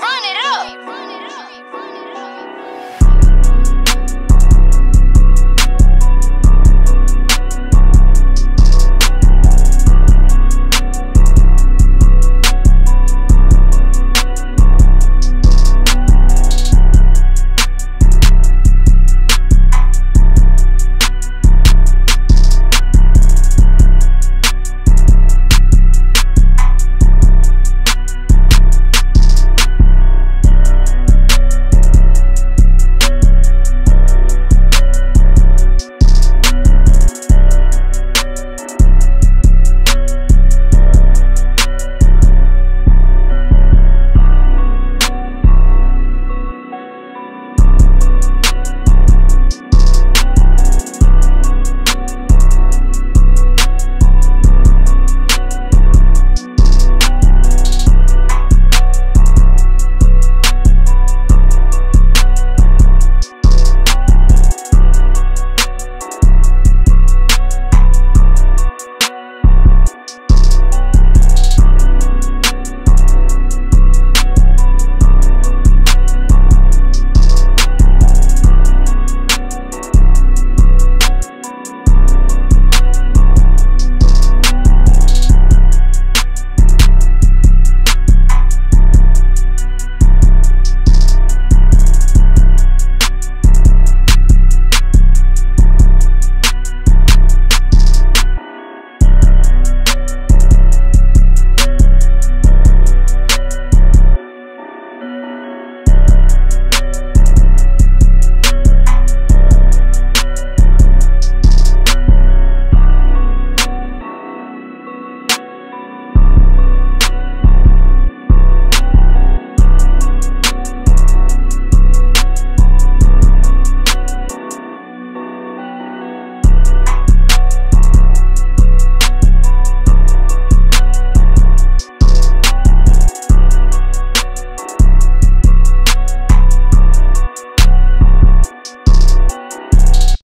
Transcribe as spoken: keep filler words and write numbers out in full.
Run it up.